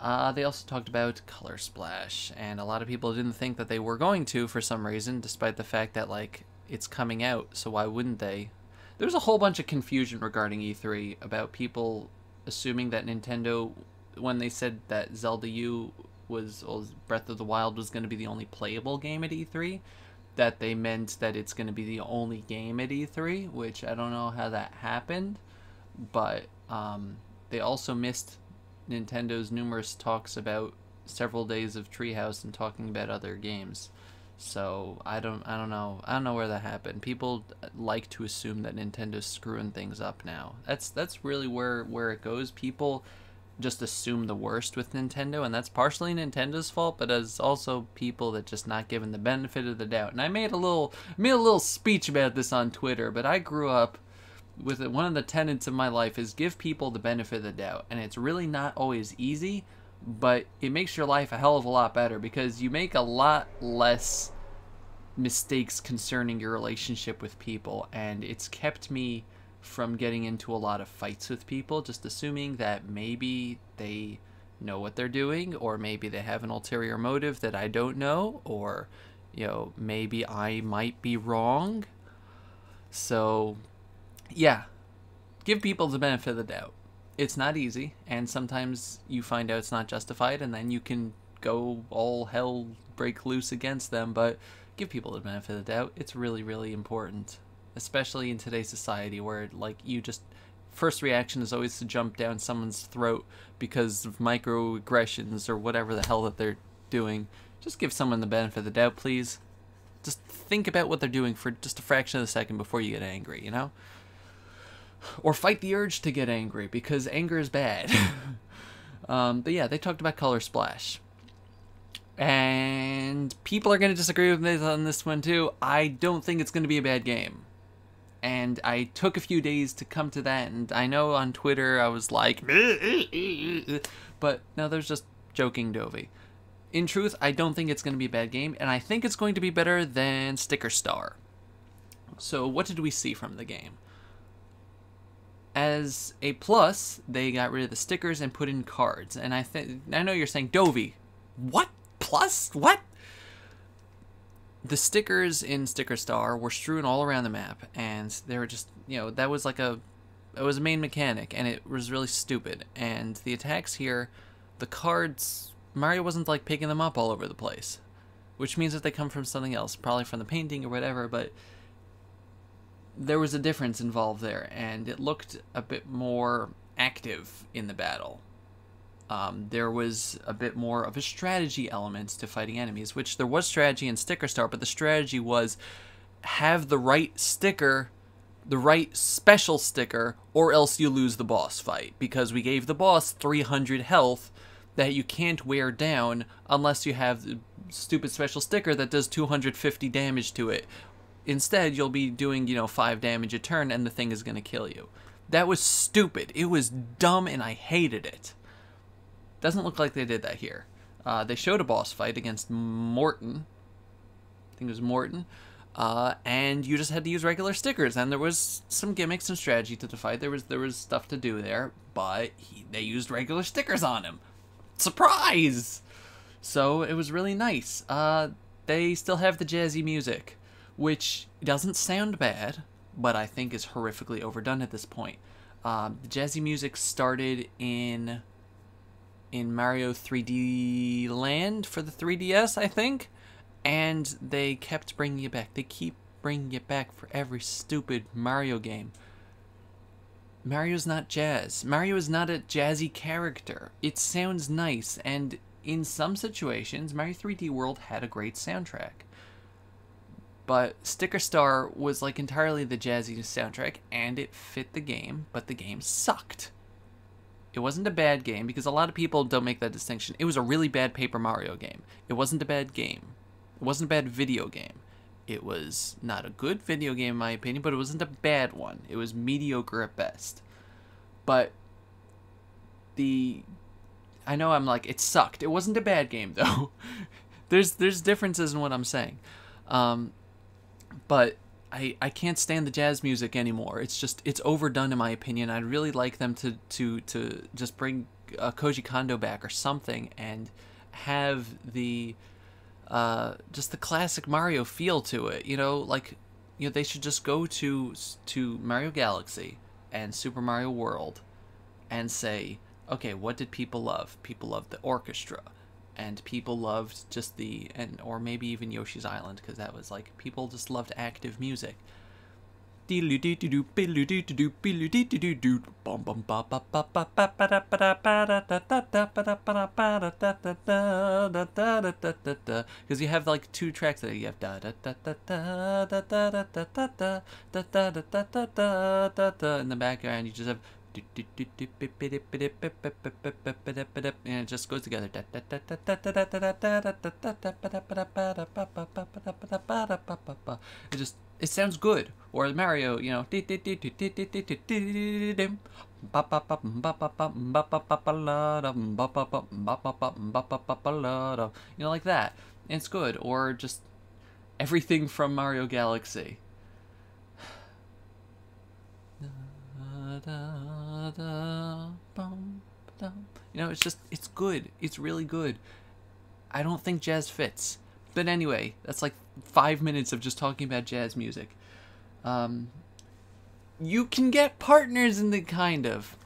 Uh, they also talked about Color Splash, and a lot of people didn't think that they were going to for some reason, despite the fact that like it's coming out, so why wouldn't they? There was a whole bunch of confusion regarding E three about people assuming that Nintendo, when they said that Zelda U was, was Breath of the Wild was going to be the only playable game at E three, that they meant that it's going to be the only game at E three, which I don't know how that happened, but um, they also missed Nintendo's numerous talks about several days of Treehouse and talking about other games. So I don't, I don't know, I don't know where that happened. People like to assume that Nintendo's screwing things up now. That's that's really where where it goes. People just assume the worst with Nintendo, and that's partially Nintendo's fault, but as also people that just not given the benefit of the doubt. And I made a little made a little speech about this on Twitter, but I grew up with it. One of the tenets of my life is give people the benefit of the doubt, and it's really not always easy, but it makes your life a hell of a lot better because you make a lot less mistakes concerning your relationship with people, and it's kept me from getting into a lot of fights with people, just assuming that maybe they know what they're doing, or maybe they have an ulterior motive that I don't know, or, you know, maybe I might be wrong. So, yeah, give people the benefit of the doubt. It's not easy, and sometimes you find out it's not justified, and then you can go all hell break loose against them, but give people the benefit of the doubt. It's really, really important. Especially in today's society where, like, you just... First reaction is always to jump down someone's throat because of microaggressions or whatever the hell that they're doing. Just give someone the benefit of the doubt, please. Just think about what they're doing for just a fraction of a second before you get angry, you know? Or fight the urge to get angry, because anger is bad. um, but yeah, they talked about Color Splash. And people are going to disagree with me on this one, too. I don't think it's going to be a bad game. And I took a few days to come to that, and I know on Twitter I was like, but no, there's just joking Dovey. In truth, I don't think it's going to be a bad game, and I think it's going to be better than Sticker Star. So what did we see from the game? As a plus, they got rid of the stickers and put in cards, and I think I know you're saying, Dovey, what? Plus? What? The stickers in Sticker Star were strewn all around the map, and they were just, you know, that was like a, it was a main mechanic, and it was really stupid. And the attacks here, the cards, Mario wasn't like picking them up all over the place, which means that they come from something else, probably from the painting or whatever, but there was a difference involved there, and it looked a bit more active in the battle. Um, there was a bit more of a strategy element to fighting enemies, which there was strategy in Sticker Star, but the strategy was have the right sticker, the right special sticker, or else you lose the boss fight, because we gave the boss three hundred health that you can't wear down unless you have the stupid special sticker that does two hundred fifty damage to it. Instead, you'll be doing, you know, five damage a turn, and the thing is going to kill you. That was stupid. It was dumb, and I hated it. Doesn't look like they did that here. Uh, they showed a boss fight against Morton. I think it was Morton. Uh, and you just had to use regular stickers. And there was some gimmicks and strategy to the fight. There was there was stuff to do there. But he, they used regular stickers on him. Surprise! So it was really nice. Uh, they still have the jazzy music, which doesn't sound bad, but I think is horrifically overdone at this point. Uh, the jazzy music started in... in Mario three D Land for the three D S, I think, and they kept bringing it back. They keep bringing it back for every stupid Mario game. Mario's not jazz. Mario is not a jazzy character. It sounds nice, and in some situations, Mario three D World had a great soundtrack. But Sticker Star was like entirely the jazzy soundtrack, and it fit the game, but the game sucked. It wasn't a bad game, because a lot of people don't make that distinction. It was a really bad Paper Mario game. It wasn't a bad game. It wasn't a bad video game. It was not a good video game in my opinion, but it wasn't a bad one. It was mediocre at best. But the I know I'm like, it sucked. It wasn't a bad game though. there's there's differences in what I'm saying. Um, but I, I can't stand the jazz music anymore. It's just, it's overdone in my opinion. I'd really like them to, to, to just bring uh, Koji Kondo back or something and have the, uh, just the classic Mario feel to it. You know, like, you know, they should just go to, to Mario Galaxy and Super Mario World and say, okay, what did people love? People loved the orchestra. And people loved just the, and or maybe even Yoshi's Island, because that was like, people just loved active music. Because you have like two tracks there. You have da da da da da da da da da da da da da da da da in the background. You just have. And it just goes together. It just, it sounds good. Or Mario, you know. You know, like that. And it's good. Or just everything from Mario Galaxy. You know, it's just, it's good. It's really good. I don't think jazz fits. But anyway, that's like five minutes of just talking about jazz music. Um, you can get partners in the kind of.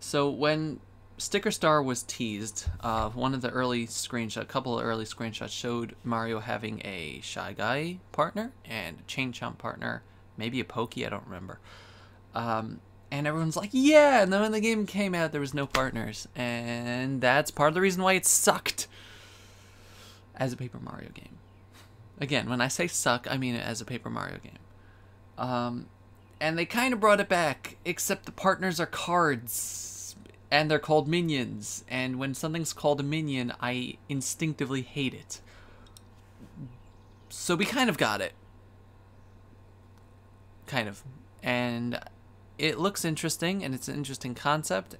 So when Sticker Star was teased, uh, one of the early screenshots, a couple of early screenshots showed Mario having a Shy Guy partner and a Chain Chomp partner. Maybe a Pokey, I don't remember. Um, and everyone's like, yeah! And then when the game came out, there was no partners. And that's part of the reason why it sucked as a Paper Mario game. Again, when I say suck, I mean it as a Paper Mario game. Um, and they kind of brought it back, except the partners are cards. And they're called minions. And when something's called a minion, I instinctively hate it. So we kind of got it. Kind of. And it looks interesting, and it's an interesting concept,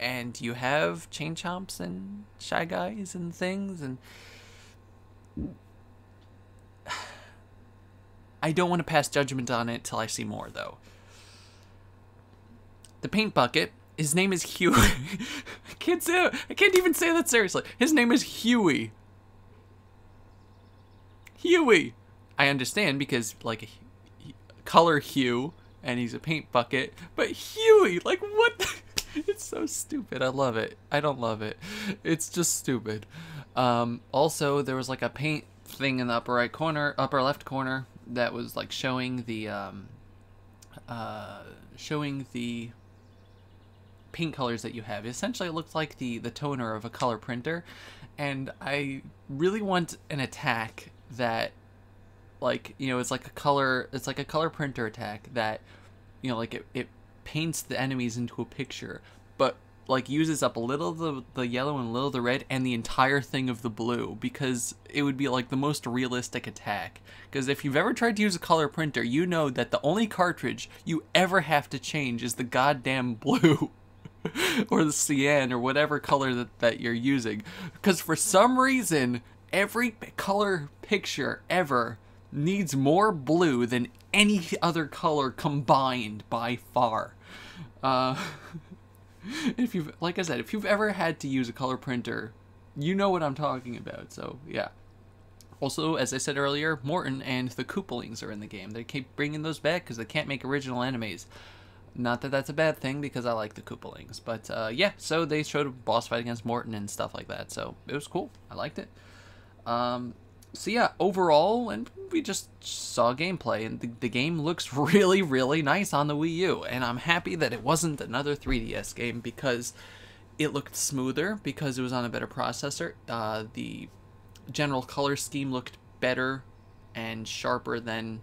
and you have Chain Chomps and Shy Guys and things, and I don't want to pass judgment on it till I see more, though. The Paint Bucket, his name is Huey. I can't say it. I can't even say that seriously. His name is Huey. Huey. I understand, because, like, color hue, and he's a paint bucket, but Huey, like, what the? It's so stupid. I love it. I don't love it. It's just stupid. Um, also, there was like a paint thing in the upper right corner, upper left corner, that was like showing the, um, uh, showing the paint colors that you have. Essentially, it looked like the, the toner of a color printer, and I really want an attack that, like, you know, it's like a color, it's like a color printer attack that, you know, like it, it paints the enemies into a picture, but like uses up a little of the, the yellow and a little of the red and the entire thing of the blue, because it would be like the most realistic attack. Because if you've ever tried to use a color printer, you know that the only cartridge you ever have to change is the goddamn blue or the cyan or whatever color that, that you're using. Because for some reason, every color picture ever needs more blue than any other color combined by far. Uh, if you've, like I said, if you've ever had to use a color printer, you know what I'm talking about. So yeah. Also, as I said earlier, Morton and the Koopalings are in the game. They keep bringing those back because they can't make original enemies. Not that that's a bad thing, because I like the Koopalings, but uh, yeah. So they showed a boss fight against Morton and stuff like that. So it was cool. I liked it. Um, So yeah, overall, and we just saw gameplay, and the, the game looks really, really nice on the Wii U, and I'm happy that it wasn't another three D S game, because it looked smoother, because it was on a better processor, uh, the general color scheme looked better and sharper than,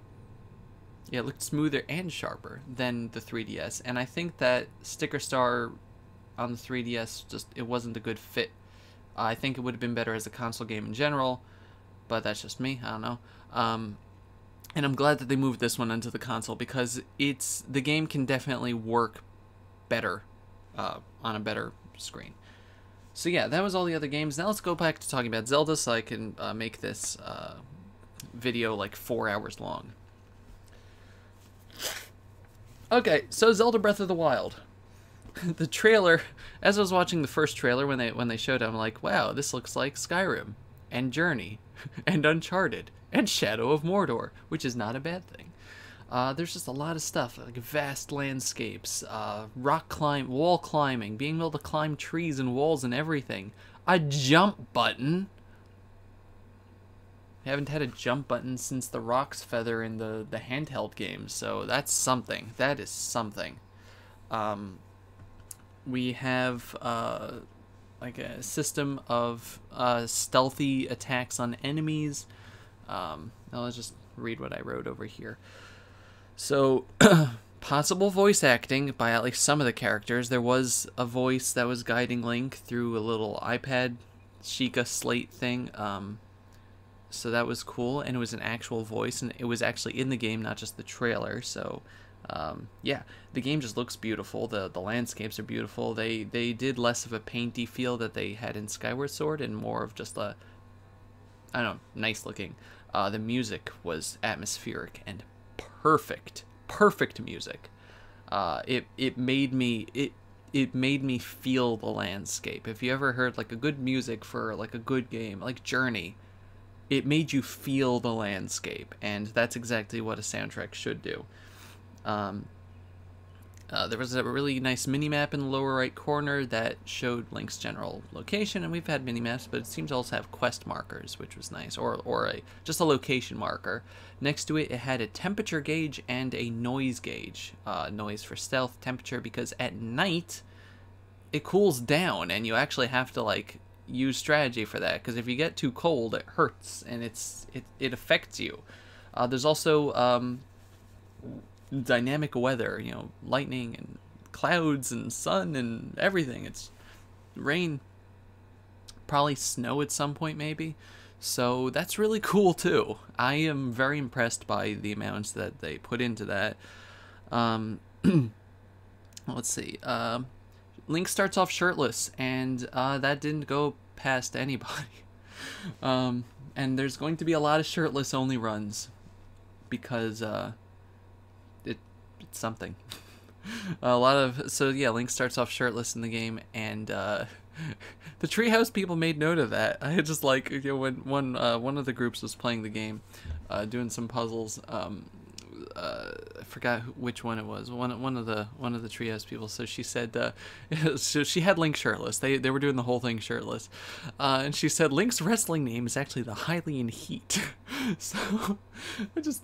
yeah, it looked smoother and sharper than the three D S, and I think that Sticker Star on the three D S, just, it wasn't a good fit. Uh, I think it would have been better as a console game in general. but that's just me. I don't know. Um, and I'm glad that they moved this one onto the console, because it's the game can definitely work better uh, on a better screen. So yeah, that was all the other games. Now let's go back to talking about Zelda, so I can uh, make this uh, video like four hours long. Okay, so Zelda Breath of the Wild. The trailer, as I was watching the first trailer when they when they showed it, I'm like, wow, this looks like Skyrim, and Journey, and Uncharted, and Shadow of Mordor, which is not a bad thing. Uh, there's just a lot of stuff, like vast landscapes, uh, rock climb, wall climbing, being able to climb trees and walls and everything. A jump button. I haven't had a jump button since the Rock's Feather in the the handheld game, so that's something. That is something. Um, we have uh, like a system of uh, stealthy attacks on enemies. Um, now let's just read what I wrote over here. So, possible voice acting by at least some of the characters. There was a voice that was guiding Link through a little iPad Sheikah slate thing. Um, so that was cool, and it was an actual voice, and it was actually in the game, not just the trailer. So, um, yeah, the game just looks beautiful. The the landscapes are beautiful. They, they did less of a painty feel that they had in Skyward Sword, and more of just a, I don't know, nice looking. Uh, the music was atmospheric and perfect perfect music. uh it it made me it it made me feel the landscape. If you ever heard like a good music for like a good game like Journey, it made you feel the landscape, and that's exactly what a soundtrack should do. Um uh, there was a really nice mini map in the lower right corner that showed Link's general location, and we've had mini maps, but it seems to also have quest markers, which was nice, or or a just a location marker. Next to it, it had a temperature gauge and a noise gauge. Uh, noise for stealth, temperature, because at night it cools down, and you actually have to like use strategy for that, because if you get too cold, it hurts, and it's it it affects you. Uh, there's also um, dynamic weather, you know, lightning and clouds and sun and everything. It's rain, probably snow at some point maybe, so that's really cool too. I am very impressed by the amounts that they put into that. Um, let's see, uh, Link starts off shirtless, and uh, that didn't go past anybody. Um, and there's going to be a lot of shirtless only runs, because uh, something a lot of so yeah Link starts off shirtless in the game, and uh the Treehouse people made note of that. I just like, you know, when one uh one of the groups was playing the game, uh doing some puzzles, um uh I forgot who, which one it was, one one of the one of the Treehouse people, so she said uh so she had Link shirtless, they they were doing the whole thing shirtless, uh and she said Link's wrestling name is actually the Hylian Heat. So I just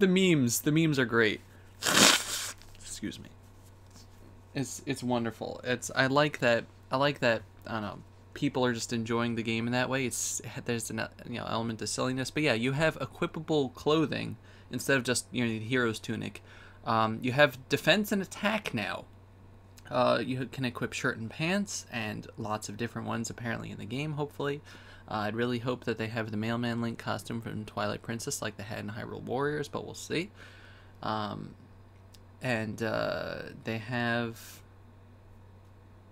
the memes the memes are great. Excuse me. It's it's wonderful. It's I like that. I like that. I don't know. People are just enjoying the game in that way. It's there's an you know element of silliness, but yeah, you have equipable clothing instead of just you know the hero's tunic. Um, you have defense and attack now. Uh, you can equip shirt and pants, and lots of different ones apparently in the game. Hopefully, uh, I'd really hope that they have the Mailman Link costume from Twilight Princess like they had in Hyrule Warriors, but we'll see. Um. And uh, they have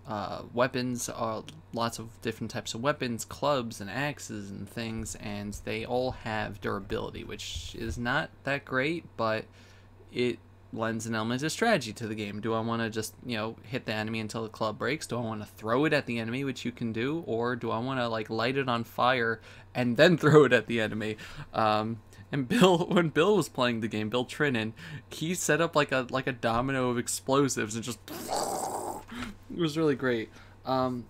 uh, weapons, uh, lots of different types of weapons, clubs and axes and things, and they all have durability, which is not that great, but it lends an element of strategy to the game. Do I want to just, you know, hit the enemy until the club breaks? Do I want to throw it at the enemy, which you can do? Or do I want to, like, light it on fire and then throw it at the enemy? Um... And Bill, when Bill was playing the game, Bill Trinan, he set up like a like a domino of explosives and just it was really great. Um,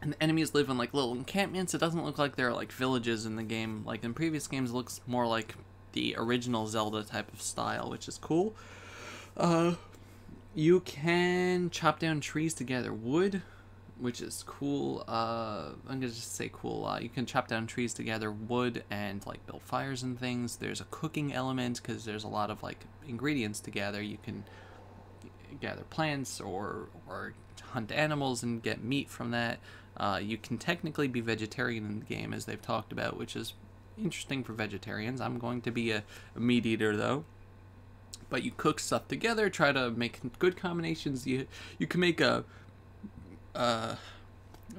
and the enemies live in like little encampments. It doesn't look like there are like villages in the game. Like in previous games, it looks more like the original Zelda type of style, which is cool. Uh, you can chop down trees to gather wood, which is cool. uh, I'm gonna just say cool, uh, you can chop down trees to gather wood and like build fires and things. There's a cooking element, because there's a lot of like ingredients to gather. You can gather plants or, or hunt animals and get meat from that. Uh, you can technically be vegetarian in the game, as they've talked about, which is interesting for vegetarians. I'm going to be a, a meat eater though. But you cook stuff together, try to make good combinations. You you can make a, uh,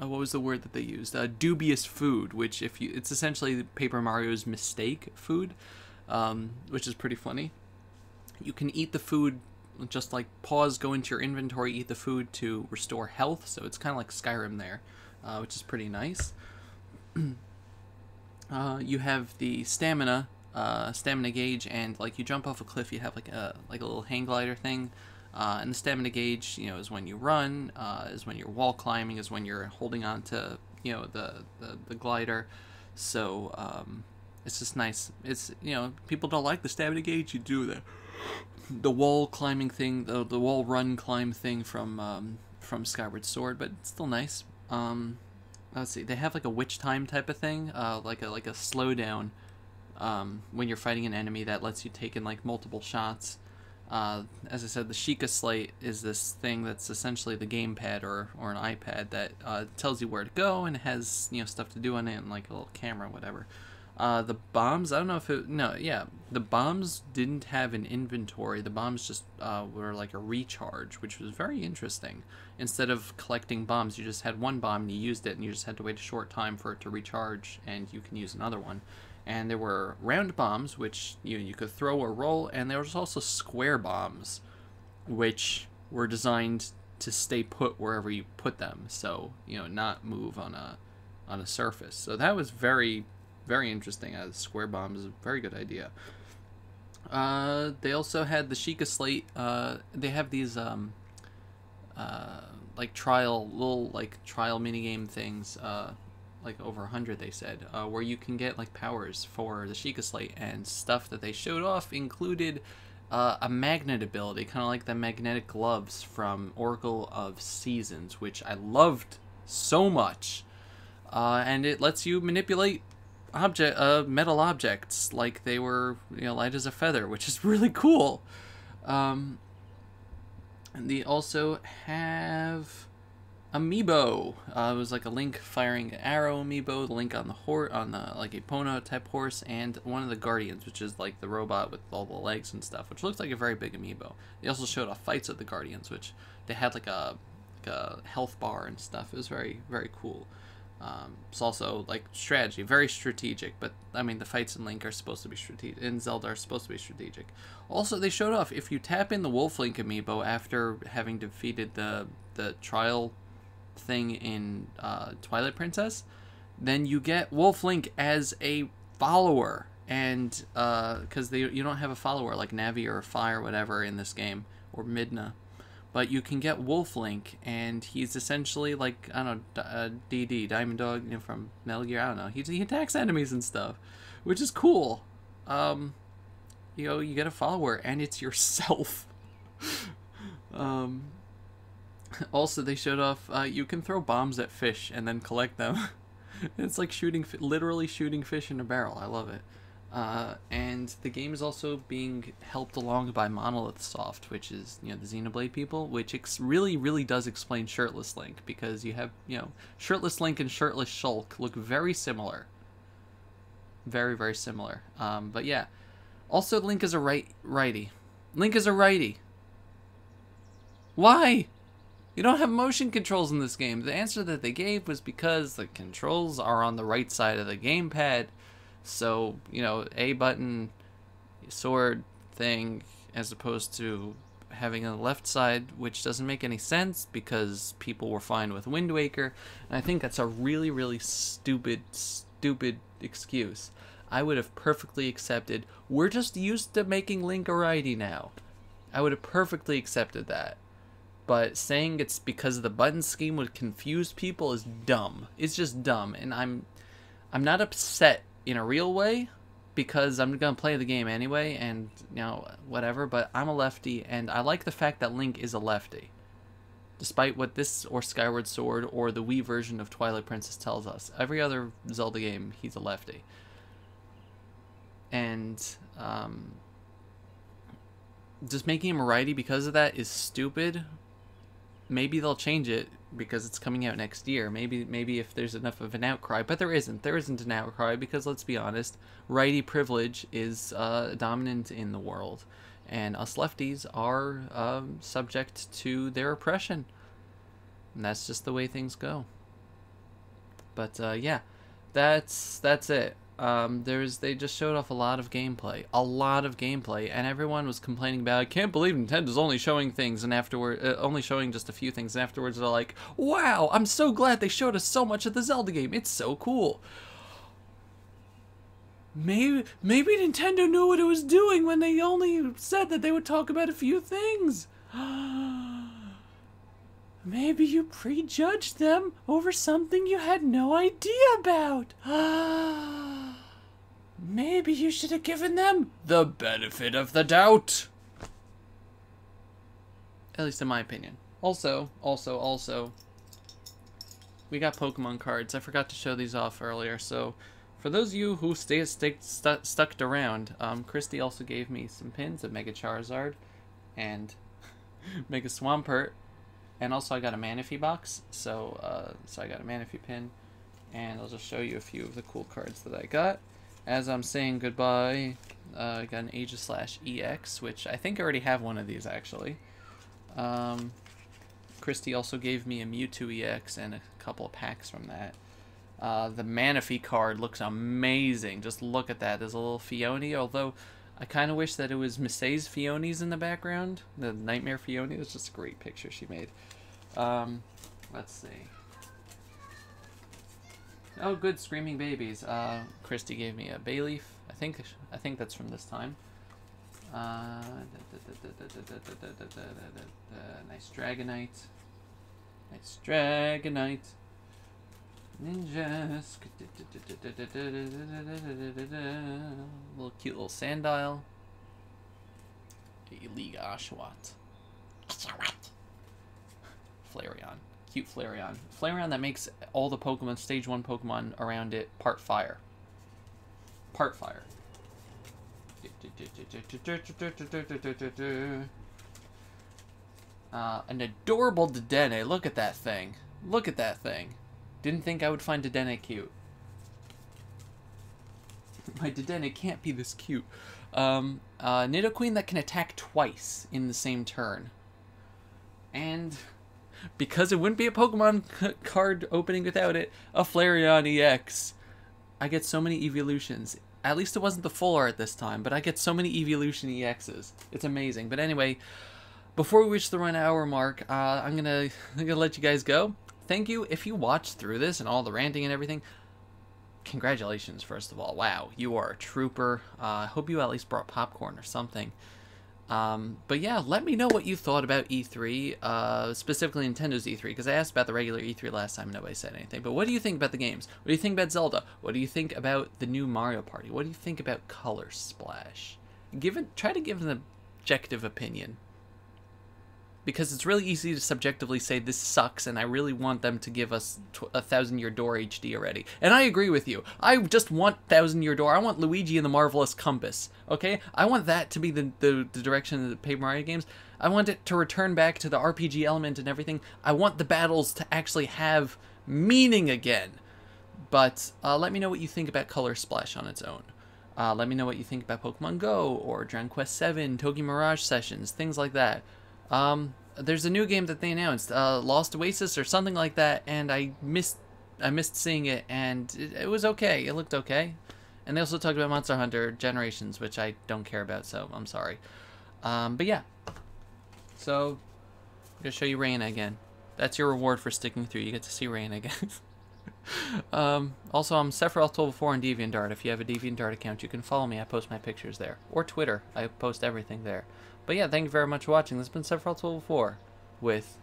oh, what was the word that they used? A dubious food, which if you, it's essentially Paper Mario's mistake food, um, which is pretty funny. You can eat the food, just like pause, go into your inventory, eat the food to restore health. So it's kind of like Skyrim there, uh, which is pretty nice. uh, you have the stamina. Uh, stamina gauge, and like you jump off a cliff, you have like a like a little hang glider thing, uh, and the stamina gauge, you know, is when you run, uh, is when you're wall climbing, is when you're holding on to, you know, the the, the glider. So um, it's just nice. It's, you know, people don't like the stamina gauge. You do the the wall climbing thing, the the wall run climb thing from um, from Skyward Sword, but it's still nice. Um, let's see, they have like a witch time type of thing, uh, like a like a slowdown. Um, when you're fighting an enemy that lets you take in like multiple shots. Uh, as I said, the Sheikah Slate is this thing that's essentially the gamepad or, or an iPad that uh, tells you where to go and has, you know, stuff to do on it and like a little camera, whatever. Uh, the bombs, I don't know if it, no, yeah, the bombs didn't have an inventory. The bombs just uh, were like a recharge, which was very interesting. Instead of collecting bombs, you just had one bomb and you used it and you just had to wait a short time for it to recharge and you can use another one. And there were round bombs, which you, you could throw or roll, and there was also square bombs, which were designed to stay put wherever you put them, so, you know, not move on a on a surface. So that was very, very interesting. Uh, square bombs, a very good idea. Uh, they also had the Sheikah Slate. Uh, they have these um, uh, like trial little like trial minigame things. Uh, like over a hundred they said, uh, where you can get like powers for the Sheikah Slate, and stuff that they showed off included uh, a magnet ability, kind of like the magnetic gloves from Oracle of Seasons, which I loved so much, uh, and it lets you manipulate object, uh, metal objects like they were, you know, light as a feather, which is really cool. Um, and they also have Amiibo. Uh, it was like a Link firing arrow Amiibo, the Link on the horse, on the like a Pono type horse, and one of the Guardians, which is like the robot with all the legs and stuff, which looks like a very big Amiibo. They also showed off fights of the Guardians, which they had like a, like a health bar and stuff. It was very, very cool. Um, it's also like strategy, very strategic, but I mean the fights in Link are supposed to be strategic, in Zelda are supposed to be strategic. Also, they showed off, if you tap in the Wolf Link Amiibo after having defeated the, the trial thing in uh, Twilight Princess, then you get Wolf Link as a follower, and uh, because they you don't have a follower like Navi or Fi or whatever in this game, or Midna, but you can get Wolf Link, and he's essentially like, I don't know, uh, D D, Diamond Dog, you know, from Metal Gear. I don't know, he, he attacks enemies and stuff, which is cool. Um, you know, you get a follower, and it's yourself. um... Also, they showed off, uh, you can throw bombs at fish and then collect them. It's like shooting, literally shooting fish in a barrel. I love it. Uh, and the game is also being helped along by Monolith Soft, which is, you know, the Xenoblade people, which ex really, really does explain Shirtless Link, because you have, you know, Shirtless Link and Shirtless Shulk look very similar. Very, very similar. Um, but yeah. Also, Link is a right righty. Link is a righty. Why? You don't have motion controls in this game. The answer that they gave was because the controls are on the right side of the gamepad. So, you know, A button, sword thing, as opposed to having a left side, which doesn't make any sense because people were fine with Wind Waker. And I think that's a really, really stupid, stupid excuse. I would have perfectly accepted, we're just used to making Link a righty now. I would have perfectly accepted that. But saying it's because the button scheme would confuse people is dumb. It's just dumb, and I'm, I'm not upset in a real way, because I'm gonna play the game anyway, and, you know, whatever. But I'm a lefty, and I like the fact that Link is a lefty, despite what this or Skyward Sword or the Wii version of Twilight Princess tells us. Every other Zelda game, he's a lefty, and um, just making him a righty because of that is stupid. maybe they'll change it because it's coming out next year. Maybe maybe if there's enough of an outcry, but there isn't. There isn't an outcry because, let's be honest, righty privilege is uh, dominant in the world, and us lefties are um, subject to their oppression. And that's just the way things go. But uh, yeah, that's that's it. Um, there's they just showed off a lot of gameplay, a lot of gameplay, and everyone was complaining about, I can't believe Nintendo's only showing things, and afterward, uh, only showing just a few things, and afterwards they're like, wow, I'm so glad they showed us so much of the Zelda game. It's so cool. Maybe maybe Nintendo knew what it was doing when they only said that they would talk about a few things. Maybe you prejudged them over something you had no idea about. Maybe you should have given them the benefit of the doubt. At least in my opinion. Also, also, also, we got Pokemon cards. I forgot to show these off earlier, so for those of you who stay st st stuck around, um, Christy also gave me some pins of Mega Charizard and Mega Swampert, and also I got a Manaphy box, so uh, so I got a Manaphy pin, and I'll just show you a few of the cool cards that I got. As I'm saying goodbye, uh, I got an Aegislash E X, which I think I already have one of these, actually. Um, Christy also gave me a Mewtwo E X and a couple of packs from that. Uh, the Manaphy card looks amazing. Just look at that. There's a little Fione, although I kind of wish that it was Missei's Fione's in the background. The Nightmare Fione. It was just a great picture she made. Um, let's see. Oh, good, Screaming Babies. Uh, Christy gave me a bay leaf. I think I think that's from this time. Uh, nice Dragonite. Nice Dragonite. Ninjask. Little cute little Sandile. Illegal Oshawott. Flareon. Cute Flareon. Flareon that makes all the Pokemon, Stage one Pokemon around it, part fire. Part fire. Uh, an adorable Dedenne. Look at that thing. Look at that thing. Didn't think I would find Dedenne cute. My Dedenne can't be this cute. Um, uh, Nidoqueen that can attack twice in the same turn. And because it wouldn't be a Pokemon card opening without it, a Flareon E X. I get so many evolutions. At least it wasn't the full art this time, but I get so many evolution E Xs. It's amazing. But anyway, before we reach the one hour mark, uh, I'm gonna I'm gonna let you guys go. Thank you if you watched through this and all the ranting and everything. Congratulations, first of all. Wow, you are a trooper. I uh, hope you at least brought popcorn or something. Um, but yeah, let me know what you thought about E three, uh, specifically Nintendo's E three, because I asked about the regular E three last time and nobody said anything. But what do you think about the games? What do you think about Zelda? What do you think about the new Mario Party? What do you think about Color Splash? Give it, try to give an objective opinion, because it's really easy to subjectively say this sucks and I really want them to give us a Thousand Year Door H D already. And I agree with you. I just want Thousand Year Door. I want Luigi and the Marvelous Compass, okay? I want that to be the, the, the direction of the Paper Mario games. I want it to return back to the R P G element and everything. I want the battles to actually have meaning again. But uh, let me know what you think about Color Splash on its own. Uh, let me know what you think about Pokemon Go or Dragon Quest seven, Togi Mirage Sessions, things like that. Um, there's a new game that they announced, uh, Lost Oasis or something like that, and I missed, I missed seeing it, and it, it was okay, it looked okay. And they also talked about Monster Hunter Generations, which I don't care about, so I'm sorry. Um, but yeah. So, I'm gonna show you Reina again. That's your reward for sticking through, you get to see Reina again. um, also, I'm Sephiroth twelve oh four on DeviantArt. If you have a DeviantArt account, you can follow me, I post my pictures there. Or Twitter, I post everything there. But yeah, thank you very much for watching. This has been Sephiroth twelve oh four with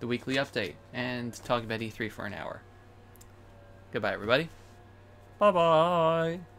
the weekly update and talking about E three for an hour. Goodbye, everybody. Bye-bye.